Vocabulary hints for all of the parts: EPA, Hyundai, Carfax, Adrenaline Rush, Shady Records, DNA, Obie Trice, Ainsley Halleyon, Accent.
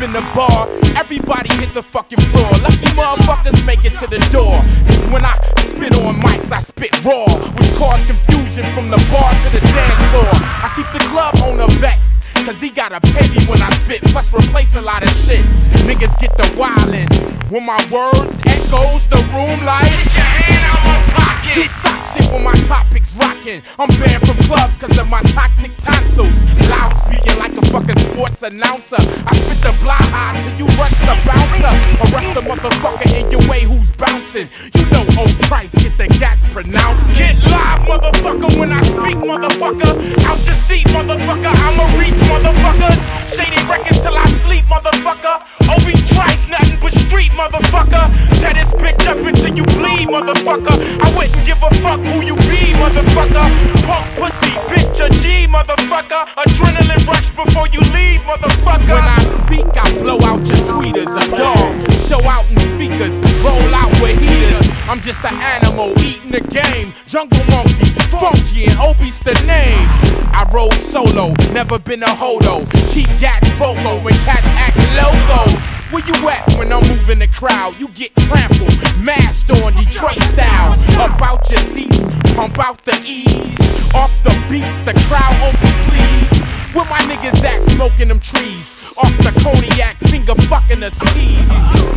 In the bar, everybody hit the fucking floor. Lucky motherfuckers make it to the door. Cause when I spit on mics, I spit raw, which caused confusion from the bar to the dance floor. I keep the club owner vexed, cause he gotta pay me when I spit, plus replace a lot of shit. Niggas get the wildin' when my words echoes the room like get your hand out my pocket. Do sock shit when my topic's rockin'. I'm banned from clubs cause of my toxic tonsils. Loud speaking like a fucking sports announcer. I spit the blind eye till you rush the bouncer, or rush the motherfucker in your way who's bouncing. You know Obie Trice get the gats pronounced. Get live, motherfucker, when I speak, motherfucker. Out your seat, motherfucker. I'ma reach, motherfuckers. Shady Records till I sleep, motherfucker. Obie Trice, nothing but street, motherfucker. Tear this bitch up until you bleed, motherfucker. I wouldn't give a fuck who you be, motherfucker. Punk pussy, bitch, a G, motherfucker. Adrenaline rush before you leave, motherfucker. When I speak, I blow out your tweeters, a dog. Show out in speakers, roll out with heaters. I'm just an animal eating the game. Jungle monkey, funky, and Obie's the name. I roll solo, never been a hodo. Keep gats vocal when cats act loco. Where you at when I'm moving the crowd? You get trampled, mashed on Detroit style. Up out your seats, pump out the ease. Off the beats, the crowd open please. Where my niggas at smoking them trees? Off the cognac, finger fucking the skis.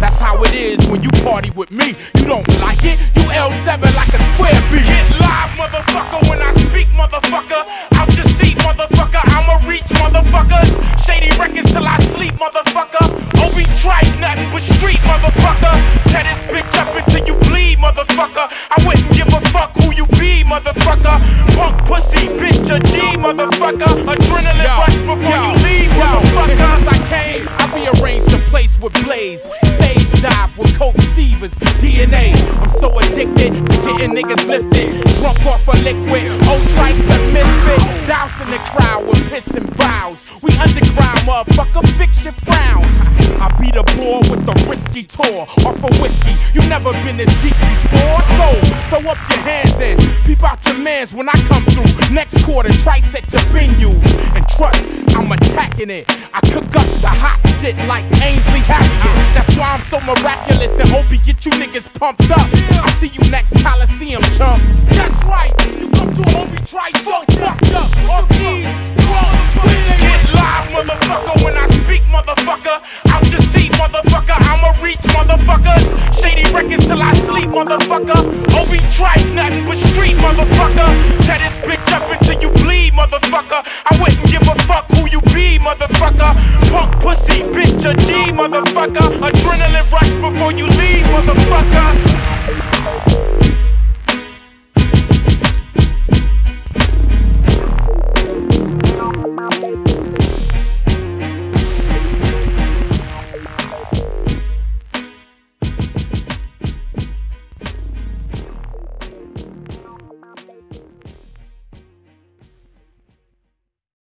That's how it is when you party with me. You don't like it? You L7 like a square B. Get live, motherfucker, when I speak, motherfucker. Out your seat, motherfucker. I'ma reach, motherfuckers. Shady Records till I sleep, motherfucker. Obie Trice, nothing but street, motherfucker. Tear this bitch up until you bleed, motherfucker. I wouldn't give a fuck who you be, motherfucker. Punk pussy, bitch, a G, motherfucker. Adrenaline rush before you leave, motherfucker. I rearrange the place with blaze, stage dive with coke sievers, DNA. I'm so addicted to getting niggas lifted, drunk off a liquid, Obie Trice the misfit, dousing the crowd with piss and bows. We underground, motherfucker, fix your frowns. I beat a boy with the risky tour, off a whiskey. You never been this deep before, so throw up your hands and peep out your mans when I come through. Next quarter, Trice at your venues, and trust, I'm attacking it. I cook up the hot shit like Ainsley Halleyon. That's why I'm so miraculous, and Obie get you niggas pumped up. I see you next Coliseum, chump. That's right, you come to Obie Trice so fucked up. Off these drunk bitches. Get live, motherfucker, when I speak, motherfucker. Out your seat, motherfucker. I'ma reach, motherfuckers. Shady Records till I sleep, motherfucker. Obie Trice, nothing but street, motherfucker. Tear this bitch up until you bleed, motherfucker. I wouldn't give a fuck who you be, motherfucker. Punk pussy, bitch, a G, motherfucker. Adrenaline rush before you leave, motherfucker.